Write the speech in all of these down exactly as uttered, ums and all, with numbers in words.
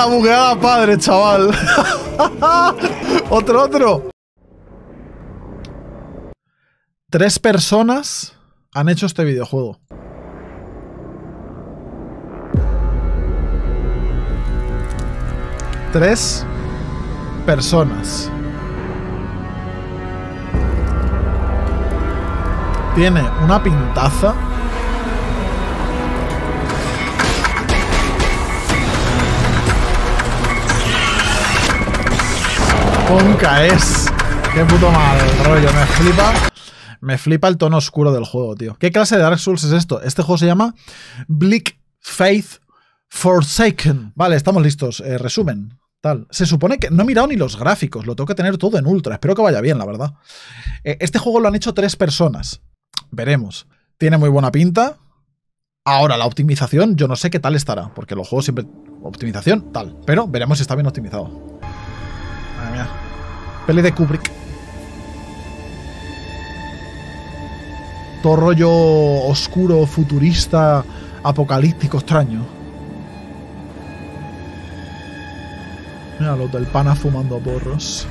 Está bugueada, padre, chaval. Otro, otro. Tres personas han hecho este videojuego. Tres personas. Tiene una pintaza. Ponca es. Qué puto mal rollo. Me flipa. Me flipa el tono oscuro del juego, tío. ¿Qué clase de Dark Souls es esto? Este juego se llama Bleak Faith Forsaken. Vale, estamos listos. Eh, resumen. Tal. Se supone que... No he mirado ni los gráficos. Lo tengo que tener todo en ultra. Espero que vaya bien, la verdad. Eh, este juego lo han hecho tres personas. Veremos. Tiene muy buena pinta. Ahora, la optimización, yo no sé qué tal estará. Porque los juegos siempre... Optimización, tal. Pero veremos si está bien optimizado. Madre mía. Peli de Kubrick. Todo rollo oscuro, futurista, apocalíptico, extraño. Mira, los del pana fumando porros.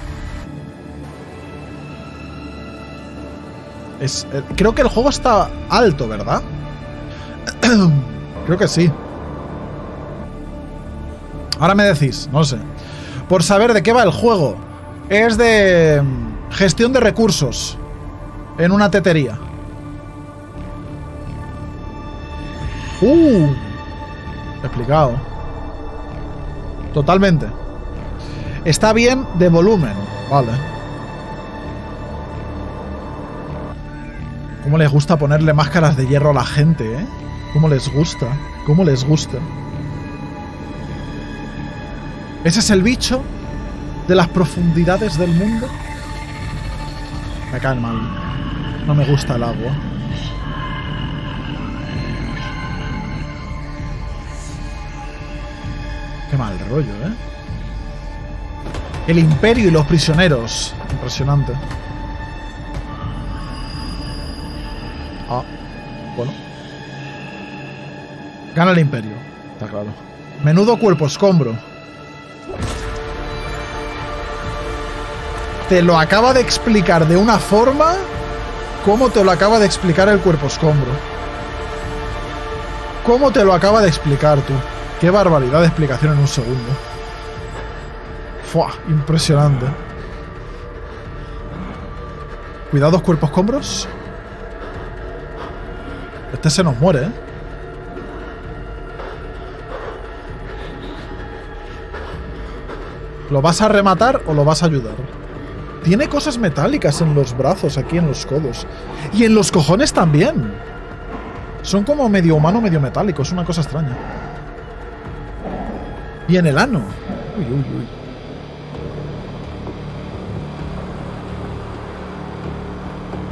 Es, eh, creo que el juego está alto, ¿verdad? Creo que sí. Ahora me decís, no sé. Por saber de qué va el juego. Es de gestión de recursos en una tetería. Uh, explicado. Totalmente. Está bien de volumen. Vale. ¿Cómo les gusta ponerle máscaras de hierro a la gente, eh? ¿Cómo les gusta? ¿Cómo les gusta? ¿Ese es el bicho de las profundidades del mundo? Me cae mal. No me gusta el agua. Qué mal rollo, ¿eh? El imperio y los prisioneros. Impresionante. Ah, bueno. Gana el imperio. Está claro. Menudo cuerpo escombro. Te lo acaba de explicar de una forma como te lo acaba de explicar el cuerpo escombro. ¿Cómo te lo acaba de explicar tú? Qué barbaridad de explicación en un segundo. Fua, impresionante. Cuidado, cuerpo escombros. Este se nos muere, ¿eh? ¿Lo vas a rematar o lo vas a ayudar? Tiene cosas metálicas en los brazos, aquí en los codos. Y en los cojones también. Son como medio humano, medio metálico. Es una cosa extraña. Y en el ano. Uy, uy, uy.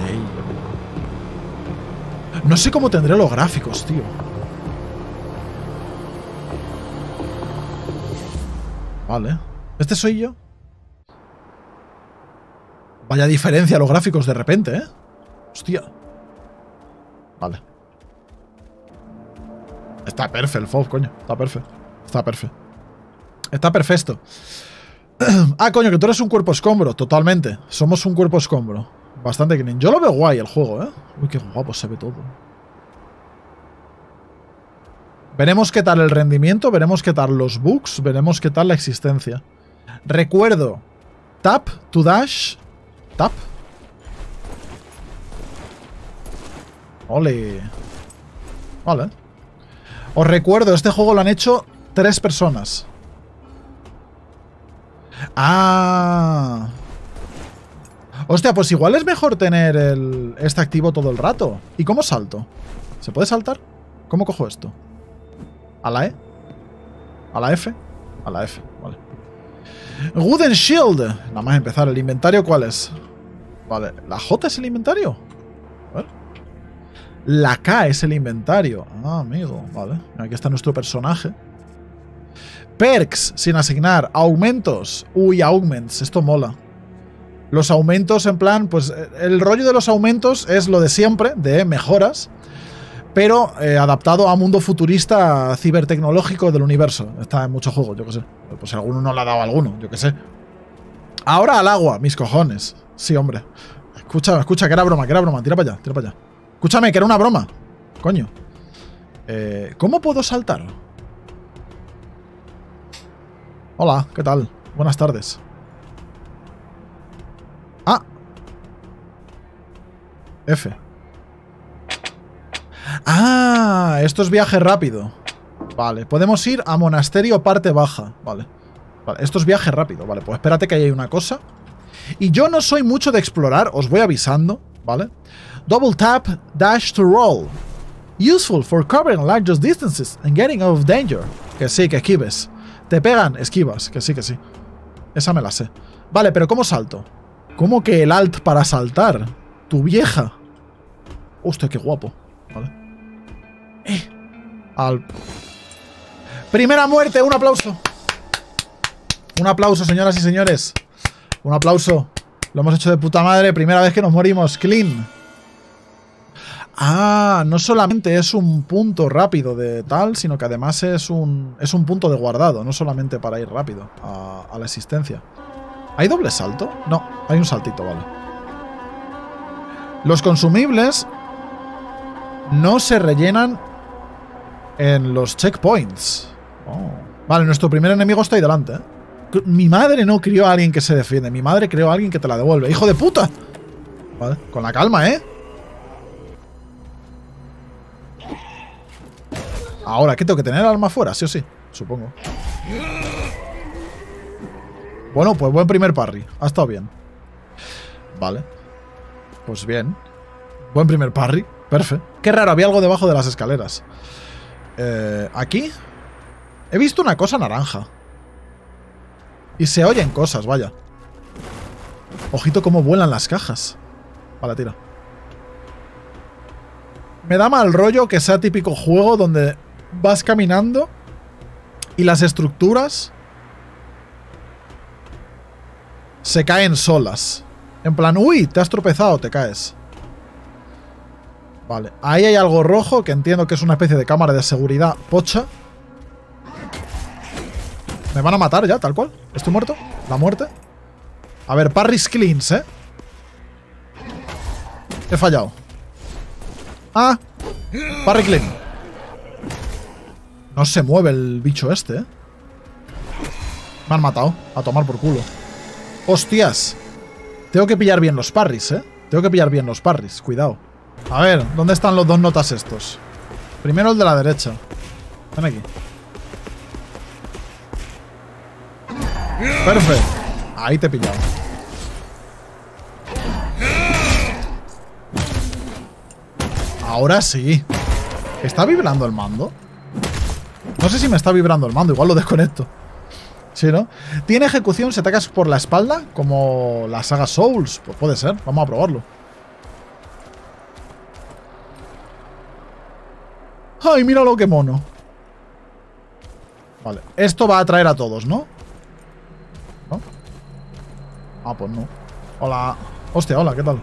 Ey. No sé cómo tendré los gráficos, tío. Vale. ¿Este soy yo? Vaya diferencia los gráficos de repente, ¿eh? Hostia. Vale. Está perfecto, F O B, coño. Está perfecto. Está perfecto. Está perfecto. Ah, coño, que tú eres un cuerpo escombro. Totalmente. Somos un cuerpo escombro. Bastante green. Yo lo veo guay el juego, ¿eh? Uy, qué guapo se ve todo. Veremos qué tal el rendimiento. Veremos qué tal los bugs. Veremos qué tal la existencia. Recuerdo. Tap to dash. Tap. Ole. Vale. Os recuerdo, este juego lo han hecho tres personas. Ah. Hostia, pues igual es mejor tener el, este activo todo el rato. ¿Y cómo salto? ¿Se puede saltar? ¿Cómo cojo esto? ¿A la E? ¿A la F? A la F, vale. Wooden Shield. Nada más empezar. ¿El inventario cuál es? Vale, ¿la J es el inventario? A ver. La K es el inventario. Ah, amigo, vale. Aquí está nuestro personaje. Perks sin asignar, aumentos. Uy, augments, esto mola. Los aumentos en plan, pues el rollo de los aumentos es lo de siempre, de mejoras. pero eh, adaptado a mundo futurista cibertecnológico del universo. Está en muchos juegos, yo qué sé. Pues alguno no le ha dado a alguno, yo qué sé. Ahora al agua, mis cojones. Sí, hombre. Escucha, escucha, que era broma, que era broma. Tira para allá, tira para allá. Escúchame, que era una broma. Coño. Eh, ¿Cómo puedo saltar? Hola, ¿qué tal? Buenas tardes. Ah. F. Ah, esto es viaje rápido. Vale, podemos ir a monasterio parte baja. Vale. Vale, esto es viaje rápido. Vale, pues espérate que ahí hay una cosa. Y yo no soy mucho de explorar, os voy avisando, ¿vale? Double tap, dash to roll. Useful for covering larger distances and getting out of danger. Que sí, que esquives. Te pegan, esquivas. Que sí, que sí. Esa me la sé. Vale, pero ¿cómo salto? ¿Cómo que el alt para saltar? Tu vieja. Hostia, qué guapo. Vale. Eh. Al... Primera muerte, un aplauso. Un aplauso, señoras y señores. Un aplauso. Lo hemos hecho de puta madre. Primera vez que nos morimos. Clean. Ah, no solamente es un punto rápido de tal, sino que además es un, es un punto de guardado. No solamente para ir rápido a, a la existencia. ¿Hay doble salto? No, hay un saltito, vale. Los consumibles no se rellenan en los checkpoints. Oh. Vale, nuestro primer enemigo está ahí delante, ¿eh? Mi madre no crió a alguien que se defiende. Mi madre crió a alguien que te la devuelve. ¡Hijo de puta! Vale, con la calma, ¿eh? Ahora, ¿qué tengo que tener? ¿Arma fuera? Sí o sí, supongo. Bueno, pues buen primer parry. Ha estado bien. Vale. Pues bien. Buen primer parry. Perfecto. Qué raro, había algo debajo de las escaleras. Eh, aquí he visto una cosa naranja. Y se oyen cosas, vaya. Ojito cómo vuelan las cajas. Vale, tira. Me da mal rollo que sea típico juego donde vas caminando y las estructuras se caen solas. En plan, uy, te has tropezado, te caes. Vale, ahí hay algo rojo que entiendo que es una especie de cámara de seguridad pocha. Me van a matar ya, tal cual. ¿Estoy muerto? ¿La muerte? A ver, parries cleans, ¿eh? He fallado. Ah, parry clean. No se mueve el bicho este, ¿eh? Me han matado. A tomar por culo. Hostias. Tengo que pillar bien los parries, ¿eh? Tengo que pillar bien los parries, cuidado. A ver, ¿dónde están los dos notas estos? Primero el de la derecha. Ven aquí. Perfecto. Ahí te he pillado. Ahora sí. ¿Está vibrando el mando? No sé si me está vibrando el mando. Igual lo desconecto. Sí, ¿no? Tiene ejecución si atacas por la espalda, como la saga Souls. Pues puede ser. Vamos a probarlo. ¡Ay, míralo qué mono! Vale. Esto va a atraer a todos, ¿no? Ah, pues no. Hola. Hostia, hola, ¿qué tal?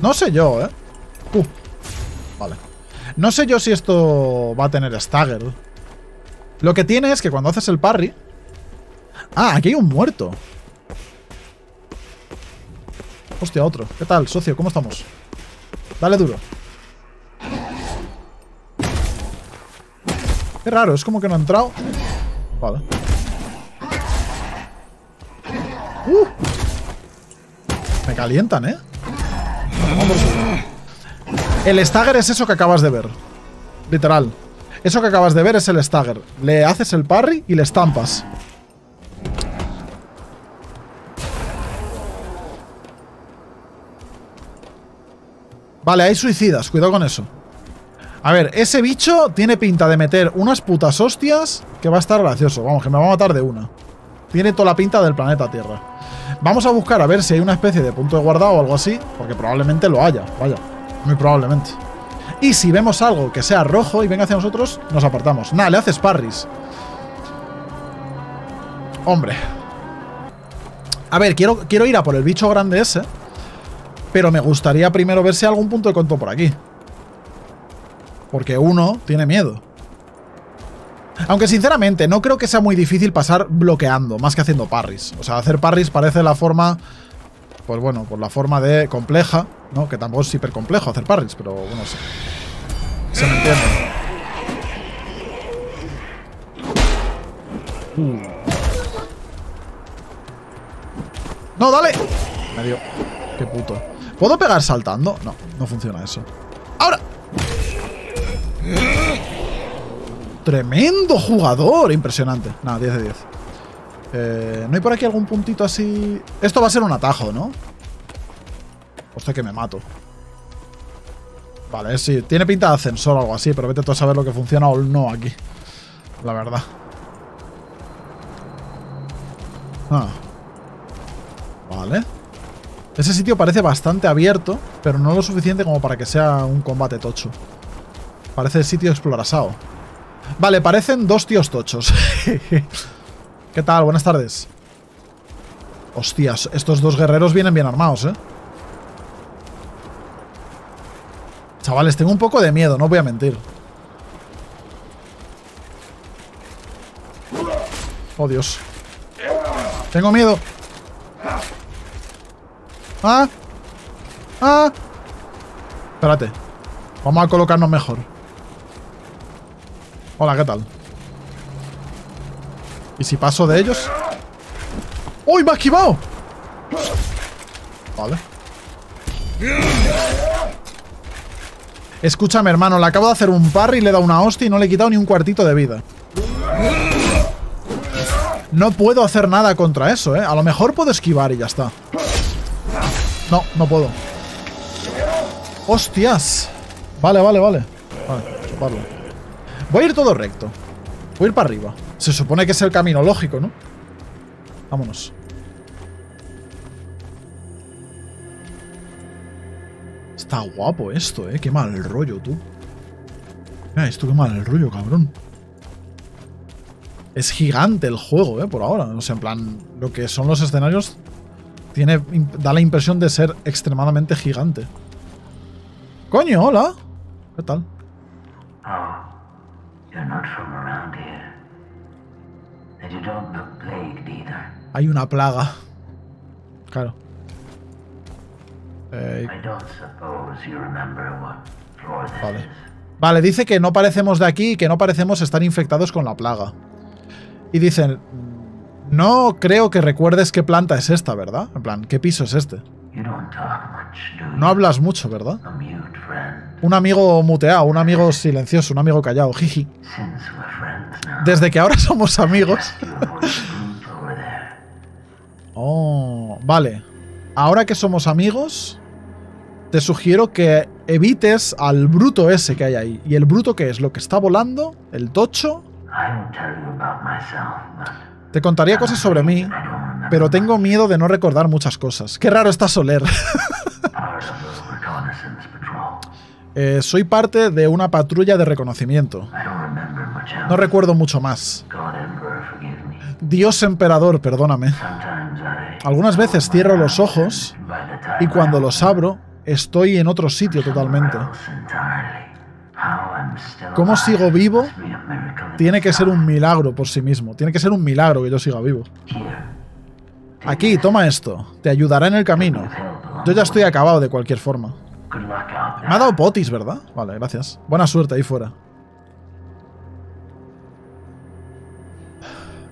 No sé yo, ¿eh? Uh, vale. No sé yo si esto va a tener stagger. Lo que tiene es que cuando haces el parry... Ah, aquí hay un muerto. Hostia, otro. ¿Qué tal, socio? ¿Cómo estamos? Dale duro. Qué raro, es como que no ha entrado. Vale. Uh. Me calientan, ¿eh? El stagger es eso que acabas de ver. Literal. Eso que acabas de ver es el stagger. Le haces el parry y le estampas. Vale, hay suicidas. Cuidado con eso. A ver, ese bicho tiene pinta de meter unas putas hostias que va a estar gracioso. Vamos, que me va a matar de una. Tiene toda la pinta del planeta Tierra. Vamos a buscar a ver si hay una especie de punto de guardado o algo así, porque probablemente lo haya. Vaya, muy probablemente. Y si vemos algo que sea rojo y venga hacia nosotros, nos apartamos. Nada, le haces parries. Hombre. A ver, quiero, quiero ir a por el bicho grande ese. Pero me gustaría primero ver si hay algún punto de control por aquí. Porque uno tiene miedo. Aunque sinceramente no creo que sea muy difícil pasar bloqueando, más que haciendo parries. O sea, hacer parries parece la forma... Pues bueno, por la forma de compleja, ¿no? Que tampoco es hiper complejo hacer parries, pero bueno, sí. Se me entiende. ¡No, dale! Me dio. Qué puto. ¿Puedo pegar saltando? No, no funciona eso. ¡Ahora! ¡Tremendo jugador! Impresionante. Nada, diez de diez. Eh, ¿No hay por aquí algún puntito así? Esto va a ser un atajo, ¿no? Hostia, que me mato. Vale, sí. Tiene pinta de ascensor o algo así, pero vete tú a saber lo que funciona o no aquí. La verdad. Ah. Vale. Ese sitio parece bastante abierto, pero no lo suficiente como para que sea un combate tocho. Parece el sitio explorasado. Vale, parecen dos tíos tochos. ¿Qué tal? Buenas tardes. Hostias, estos dos guerreros vienen bien armados, ¿eh? Chavales, tengo un poco de miedo, no voy a mentir. Oh, Dios. Tengo miedo. ¡Ah! ¡Ah! Espérate. Vamos a colocarnos mejor. Hola, ¿qué tal? ¿Y si paso de ellos? ¡Uy, me ha esquivado! Vale. Escúchame, hermano. Le acabo de hacer un parry, le he dado una hostia y no le he quitado ni un cuartito de vida. No puedo hacer nada contra eso, ¿eh? A lo mejor puedo esquivar y ya está. No, no puedo. ¡Hostias! Vale, vale, vale. Vale, chuparlo. Voy a ir todo recto. Voy a ir para arriba. Se supone que es el camino lógico, ¿no? Vámonos. Está guapo esto, ¿eh? Qué mal rollo, tú. Mira, esto qué mal rollo, cabrón. Es gigante el juego, ¿eh? Por ahora. O sea, en plan, lo que son los escenarios tiene, da la impresión de ser extremadamente gigante. Coño, hola. ¿Qué tal? Oh, you're not from around here. And you don't look plagued either. Hay una plaga. Claro. Eh... Vale. Vale, dice que no parecemos de aquí y que no parecemos estar infectados con la plaga. Y dicen... No creo que recuerdes qué planta es esta, ¿verdad? En plan, ¿qué piso es este? No hablas mucho, ¿verdad? Un amigo muteado, un amigo silencioso, un amigo callado, jiji. Desde que ahora somos amigos. Oh, vale. Ahora que somos amigos, te sugiero que evites al bruto ese que hay ahí. ¿Y el bruto qué es? ¿Lo que está volando? ¿El tocho? Te contaría cosas sobre mí, pero tengo miedo de no recordar muchas cosas. ¡Qué raro está Soler! eh, soy parte de una patrulla de reconocimiento. No recuerdo mucho más. Dios Emperador, perdóname. Algunas veces cierro los ojos y cuando los abro, estoy en otro sitio totalmente. ¿Cómo sigo vivo? Tiene que ser un milagro por sí mismo. Tiene que ser un milagro que yo siga vivo. Aquí, toma esto. Te ayudará en el camino. Yo ya estoy acabado de cualquier forma. Me ha dado potis, ¿verdad? Vale, gracias. Buena suerte ahí fuera.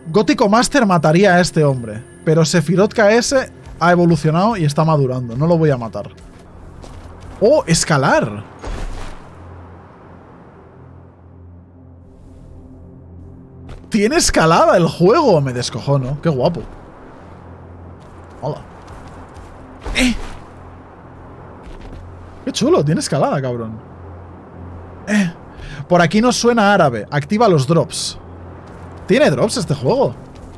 Gótico Master mataría a este hombre, pero SefirotKS ha evolucionado y está madurando. No lo voy a matar. ¡Oh, escalar! Tiene escalada el juego. Me descojono. Qué guapo. Hola. ¡Eh! Qué chulo. Tiene escalada, cabrón. Eh. Por aquí no suena árabe. Activa los drops. ¿Tiene drops este juego?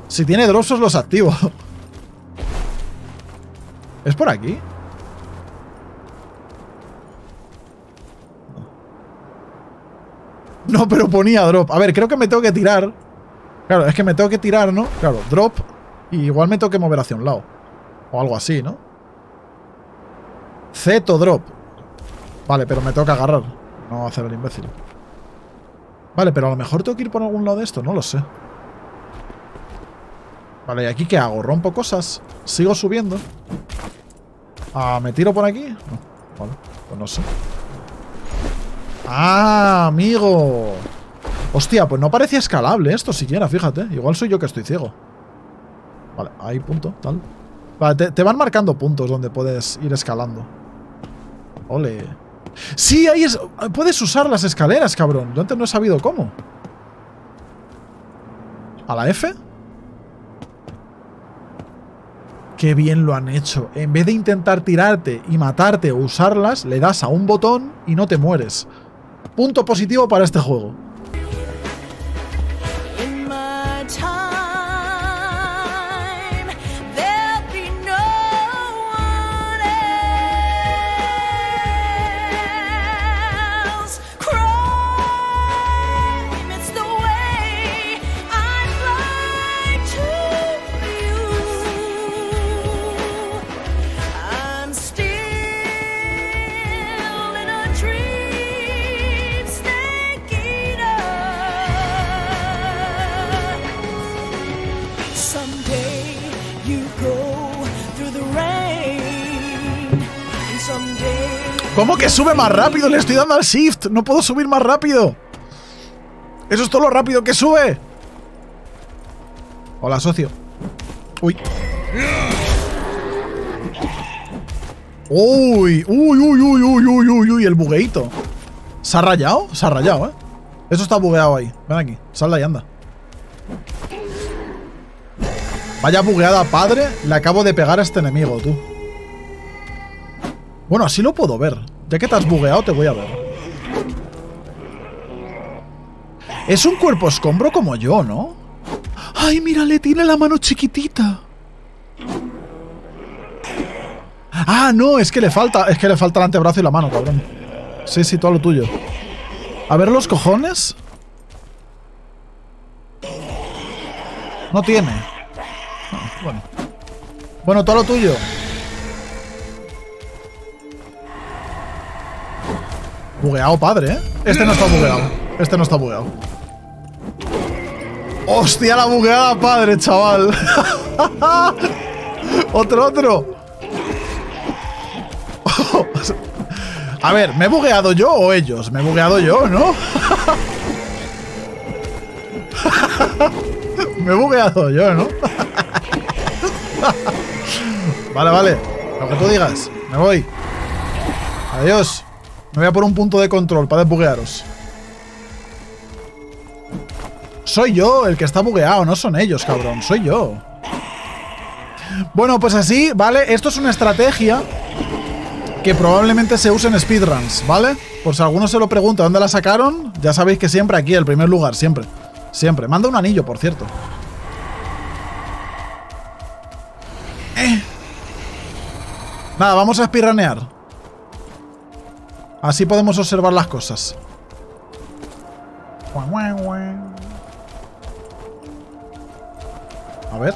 Si tiene drops, os los activo. ¿Es por aquí? No, pero ponía drop. A ver, creo que me tengo que tirar. Claro, es que me tengo que tirar, ¿no? Claro, drop. Y igual me tengo que mover hacia un lado. O algo así, ¿no? Zeto drop. Vale, pero me tengo que agarrar. No hacer el imbécil. Vale, pero a lo mejor tengo que ir por algún lado de esto. No lo sé. Vale, ¿y aquí qué hago? ¿Rompo cosas? ¿Sigo subiendo? Ah, ¿me tiro por aquí? No. Vale, pues no sé. ¡Ah, amigo! Hostia, pues no parecía escalable esto siquiera, fíjate. Igual soy yo que estoy ciego. Vale, ahí punto, tal. Vale, te, te van marcando puntos donde puedes ir escalando. Ole. Sí, ahí es... Puedes usar las escaleras, cabrón. Yo antes no he sabido cómo. ¿A la F? Qué bien lo han hecho. En vez de intentar tirarte y matarte o usarlas, le das a un botón y no te mueres. Punto positivo para este juego. ¿Cómo que sube más rápido? Le estoy dando al shift. No puedo subir más rápido. Eso es todo lo rápido que sube. Hola, socio. Uy. Uy, uy, uy, uy, uy, uy, uy, uy. El bugueito. ¿Se ha rayado? Se ha rayado, ¿eh? Eso está bugueado ahí. Ven aquí. Sal de ahí, anda. Vaya bugueada, padre. Le acabo de pegar a este enemigo, tú. Bueno, así lo puedo ver. Ya que te has bugueado, te voy a ver. Es un cuerpo escombro como yo, ¿no? ¡Ay, mírale! Tiene la mano chiquitita. Ah, no, es que le falta. Es que le falta el antebrazo y la mano, cabrón. Sí, sí, todo lo tuyo. A ver los cojones. No tiene. No, bueno. Bueno, todo lo tuyo. Bugueado, padre, ¿eh? Este no está bugueado. Este no está bugueado. ¡Hostia, la bugueada, padre, chaval! ¡Otro, otro! A ver, ¿me he bugueado yo o ellos? Me he bugueado yo, ¿no? Me he bugueado yo, ¿no? Vale, vale. Lo que tú digas. Me voy. Adiós. Me voy a por un punto de control para desbuguearos. Soy yo el que está bugueado, no son ellos, cabrón. Soy yo. Bueno, pues así, ¿vale? Esto es una estrategia que probablemente se use en speedruns, ¿vale? Por si alguno se lo pregunta dónde la sacaron, ya sabéis que siempre aquí, el primer lugar, siempre. Siempre. Manda un anillo, por cierto. Eh. Nada, vamos a speedrunear. Así podemos observar las cosas. A ver.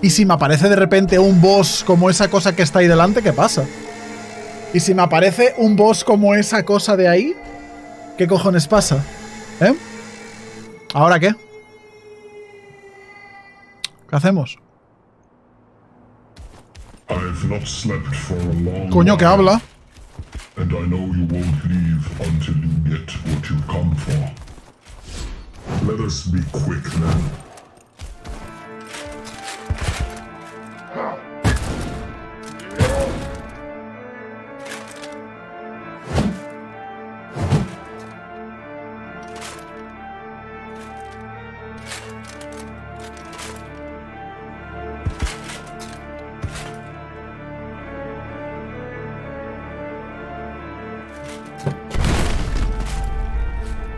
¿Y si me aparece de repente un boss como esa cosa que está ahí delante? ¿Qué pasa? ¿Y si me aparece un boss como esa cosa de ahí? ¿Qué cojones pasa? ¿Eh? ¿Ahora qué? ¿Qué hacemos? Coño, que habla. And I know you won't leave until you get what you come for. Let us be quick then.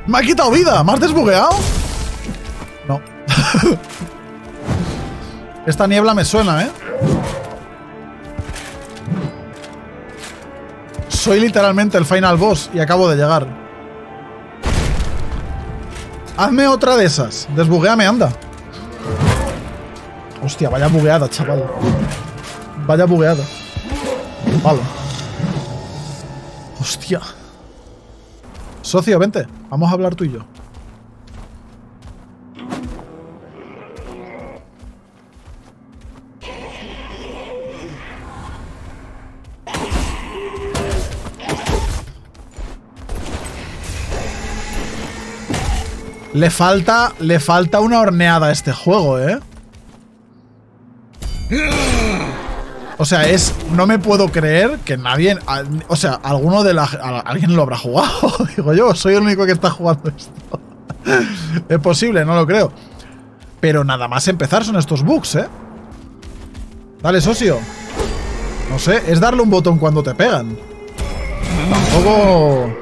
¡Me ha quitado vida! ¿Me has desbugueado? No. Esta niebla me suena, ¿eh? Soy literalmente el final boss y acabo de llegar. Hazme otra de esas. Desbugueame, anda. Hostia, vaya bugueada, chaval. Vaya bugueada. Vale. Hostia. Socio, vente. Vamos a hablar tú y yo. Le falta, le falta una horneada a este juego, ¿eh? O sea, es... No me puedo creer que nadie... O sea, alguno de la... Alguien lo habrá jugado. Digo yo, soy el único que está jugando esto. Es posible, no lo creo. Pero nada más empezar son estos bugs, ¿eh? Dale, socio. No sé, es darle un botón cuando te pegan. Tampoco...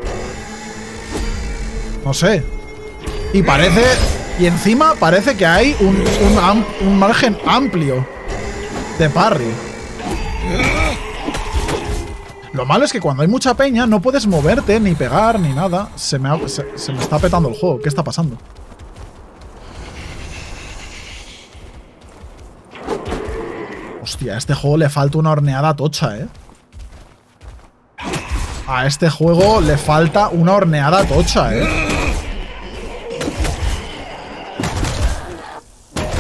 No sé... Y parece... Y encima parece que hay un, un, am, un margen amplio de parry. Lo malo es que cuando hay mucha peña no puedes moverte, ni pegar, ni nada. Se me, ha, se, se me está petando el juego. ¿Qué está pasando? Hostia, a este juego le falta una horneada tocha, ¿eh? A este juego le falta una horneada tocha, ¿eh?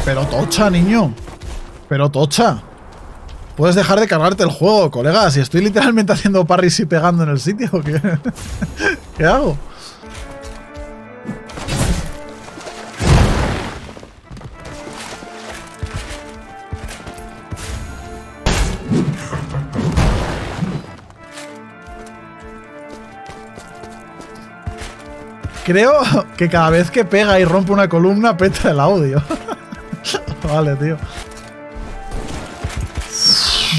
Pero tocha, niño. Pero tocha. Puedes dejar de cargarte el juego, colega. Si estoy literalmente haciendo parries y pegando en el sitio, ¿qué, ¿Qué hago? Creo que cada vez que pega y rompe una columna, peta el audio. Vale, tío.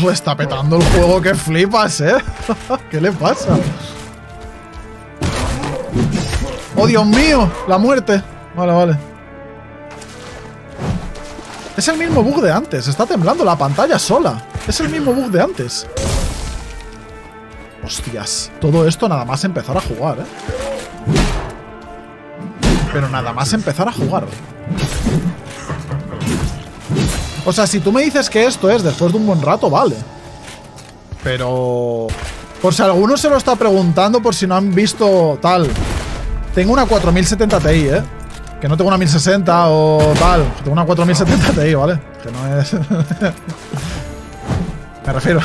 Pues está petando el juego que flipas, ¿eh? ¿Qué le pasa? ¡Oh, Dios mío! ¡La muerte! Vale, vale. Es el mismo bug de antes. Está temblando la pantalla sola. Es el mismo bug de antes. Hostias. Todo esto nada más empezar a jugar, ¿eh? Pero nada más empezar a jugar. O sea, si tú me dices que esto es después de un buen rato, vale. Pero... Por si alguno se lo está preguntando, por si no han visto tal. Tengo una cuatro mil setenta Ti, ¿eh? Que no tengo una mil sesenta o tal. Tengo una cuatro mil setenta Ti, ¿vale? Que no es... Me refiero.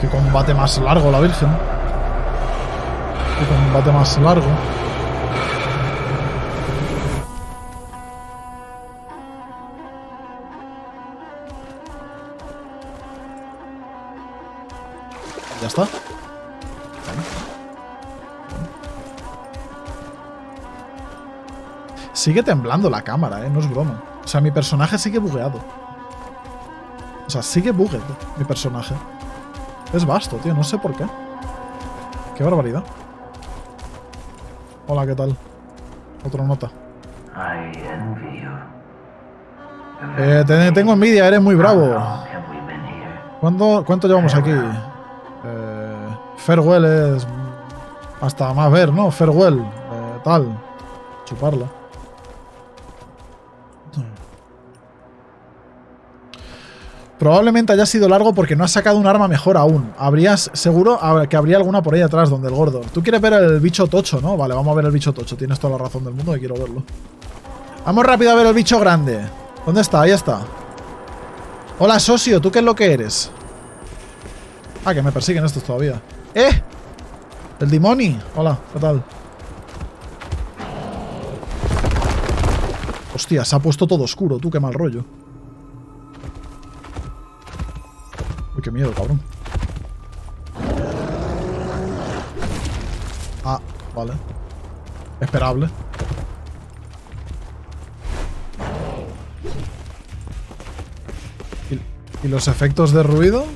Qué combate más largo, la Virgen. Combate más largo. Ya está. Sigue temblando la cámara, ¿eh? No es broma. O sea, mi personaje sigue bugueado. O sea, sigue bugueado mi personaje. Es vasto, tío. No sé por qué. Qué barbaridad. Hola, ¿qué tal? Otra nota. Eh, te, tengo envidia, eres muy bravo. ¿Cuánto, cuánto llevamos aquí? Eh, farewell es... Hasta más ver, ¿no? Farewell. Eh, tal. Chuparla. Probablemente haya sido largo porque no has sacado un arma mejor aún. Habrías, seguro que habría alguna por ahí atrás, donde el gordo. Tú quieres ver el bicho tocho, ¿no? Vale, vamos a ver el bicho tocho. Tienes toda la razón del mundo y quiero verlo. Vamos rápido a ver el bicho grande. ¿Dónde está? Ahí está. Hola, socio. ¿Tú qué es lo que eres? Ah, que me persiguen estos todavía. ¡Eh! El Dimoni. Hola, ¿qué tal? Hostia, se ha puesto todo oscuro. Tú, qué mal rollo. Uy, qué miedo, cabrón. Ah, vale. Esperable. ¿Y, y los efectos de ruido?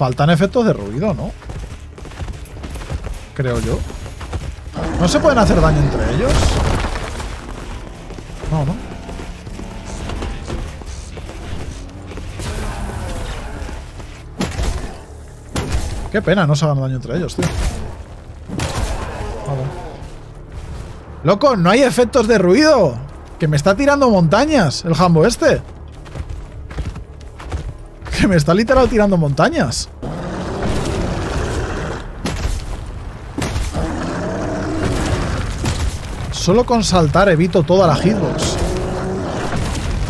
Faltan efectos de ruido, ¿no? Creo yo. ¿No se pueden hacer daño entre ellos? No, ¿no? Qué pena, no se hagan daño entre ellos, tío. Vale. ¡Loco, no hay efectos de ruido! ¡Que me está tirando montañas el jambo este! ¡Que me está literal tirando montañas! Solo con saltar evito toda la hitbox.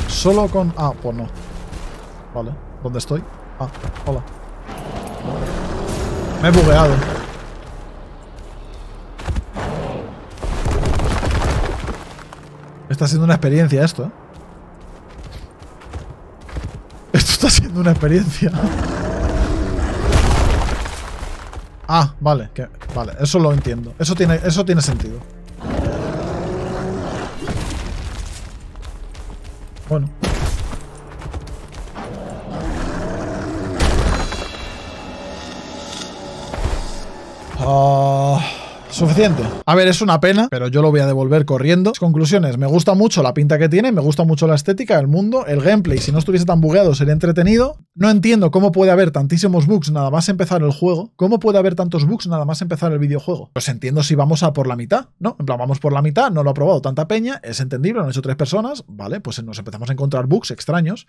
Solo con... Ah, pues no. Vale, ¿dónde estoy? Ah, hola. Me he bugueado. Está siendo una experiencia esto, ¿eh? Esto está siendo una experiencia. Ah, vale, que, vale, eso lo entiendo. Eso tiene, eso tiene sentido. Bueno. Uh, suficiente. A ver, es una pena, pero yo lo voy a devolver corriendo. Las conclusiones, me gusta mucho la pinta que tiene, me gusta mucho la estética, el mundo, el gameplay. Si no estuviese tan bugueado sería entretenido. No entiendo cómo puede haber tantísimos bugs nada más empezar el juego. ¿Cómo puede haber tantos bugs nada más empezar el videojuego? Pues entiendo si vamos a por la mitad, ¿no? En plan, vamos por la mitad, no lo ha probado tanta peña, es entendible, lo han hecho tres personas, vale, pues nos empezamos a encontrar bugs extraños,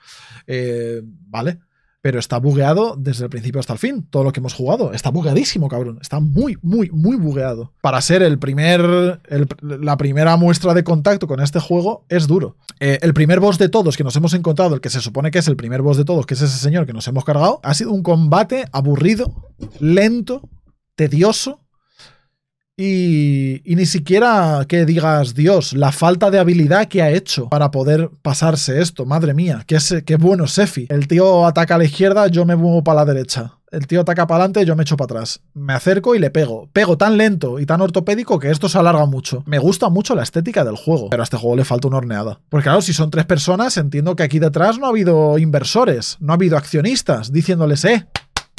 eh, vale. Pero está bugueado desde el principio hasta el fin. Todo lo que hemos jugado está bugueadísimo, cabrón. Está muy, muy, muy bugueado. Para ser el primer, el, la primera muestra de contacto con este juego es duro. Eh, el primer boss de todos que nos hemos encontrado, el que se supone que es el primer boss de todos, que es ese señor que nos hemos cargado, ha sido un combate aburrido, lento, tedioso. Y, y ni siquiera que digas, Dios, la falta de habilidad que ha hecho para poder pasarse esto. Madre mía, qué, qué bueno Sefi. El tío ataca a la izquierda, yo me muevo para la derecha. El tío ataca para adelante, yo me echo para atrás. Me acerco y le pego. Pego tan lento y tan ortopédico que esto se alarga mucho. Me gusta mucho la estética del juego, pero a este juego le falta una horneada. Porque claro, si son tres personas, entiendo que aquí detrás no ha habido inversores, no ha habido accionistas diciéndoles, eh...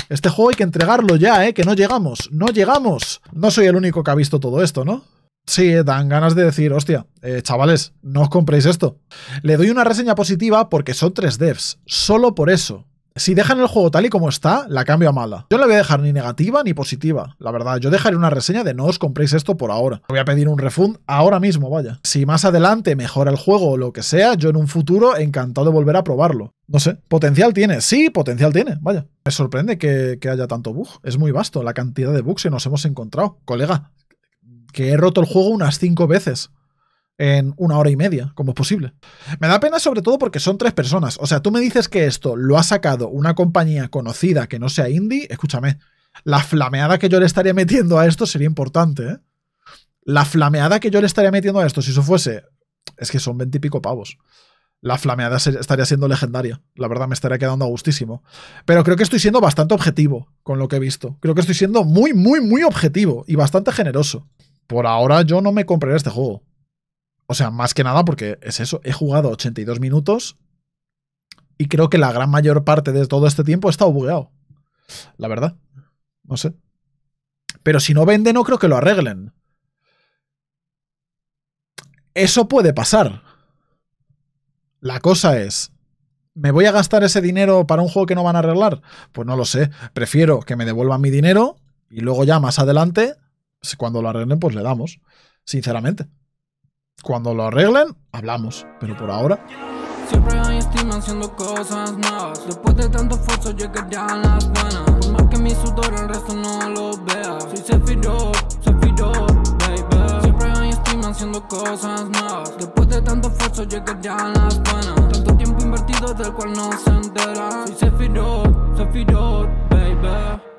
este juego hay que entregarlo ya, ¿eh? Que no llegamos, no llegamos. No soy el único que ha visto todo esto, ¿no? Sí, dan ganas de decir, hostia, eh, chavales, no os compréis esto. Le doy una reseña positiva porque son tres devs, solo por eso. Si dejan el juego tal y como está, la cambio a mala. Yo no la voy a dejar ni negativa ni positiva. La verdad, yo dejaré una reseña de no os compréis esto por ahora. Voy a pedir un refund ahora mismo, vaya. Si más adelante mejora el juego o lo que sea, yo en un futuro encantado de volver a probarlo. No sé, potencial tiene, sí, potencial tiene, vaya. Me sorprende que, que haya tanto bug. Es muy vasto la cantidad de bugs que nos hemos encontrado. Colega, que he roto el juego unas cinco veces en una hora y media, como es posible. Me da pena sobre todo porque son tres personas. O sea, tú me dices que esto lo ha sacado una compañía conocida que no sea indie, escúchame, la flameada que yo le estaría metiendo a esto sería importante, ¿eh? La flameada que yo le estaría metiendo a esto, si eso fuese... Es que son veintipico pavos. La flameada estaría siendo legendaria. La verdad, me estaría quedando a gustísimo. Pero creo que estoy siendo bastante objetivo con lo que he visto. Creo que estoy siendo muy, muy, muy objetivo y bastante generoso. Por ahora yo no me compraré este juego. O sea, más que nada porque es eso. He jugado ochenta y dos minutos y creo que la gran mayor parte de todo este tiempo he estado bugueado. La verdad. No sé. Pero si no vende, no creo que lo arreglen. Eso puede pasar. La cosa es, ¿me voy a gastar ese dinero para un juego que no van a arreglar? Pues no lo sé. Prefiero que me devuelvan mi dinero y luego ya más adelante, cuando lo arreglen, pues le damos. Sinceramente. Cuando lo arreglen, hablamos. Pero por ahora... Siempre ahí estoy haciendo cosas nuevas. Después de tanto esfuerzo llegarían las buenas. Por más que mi sudor el resto no lo vea. Soy Sepirot, Sepirot, baby. Siempre ahí estoy haciendo cosas nuevas. Después de tanto esfuerzo llegarían las buenas. Tanto tiempo invertido del cual no se entera. Soy Sepirot, Sepirot, baby.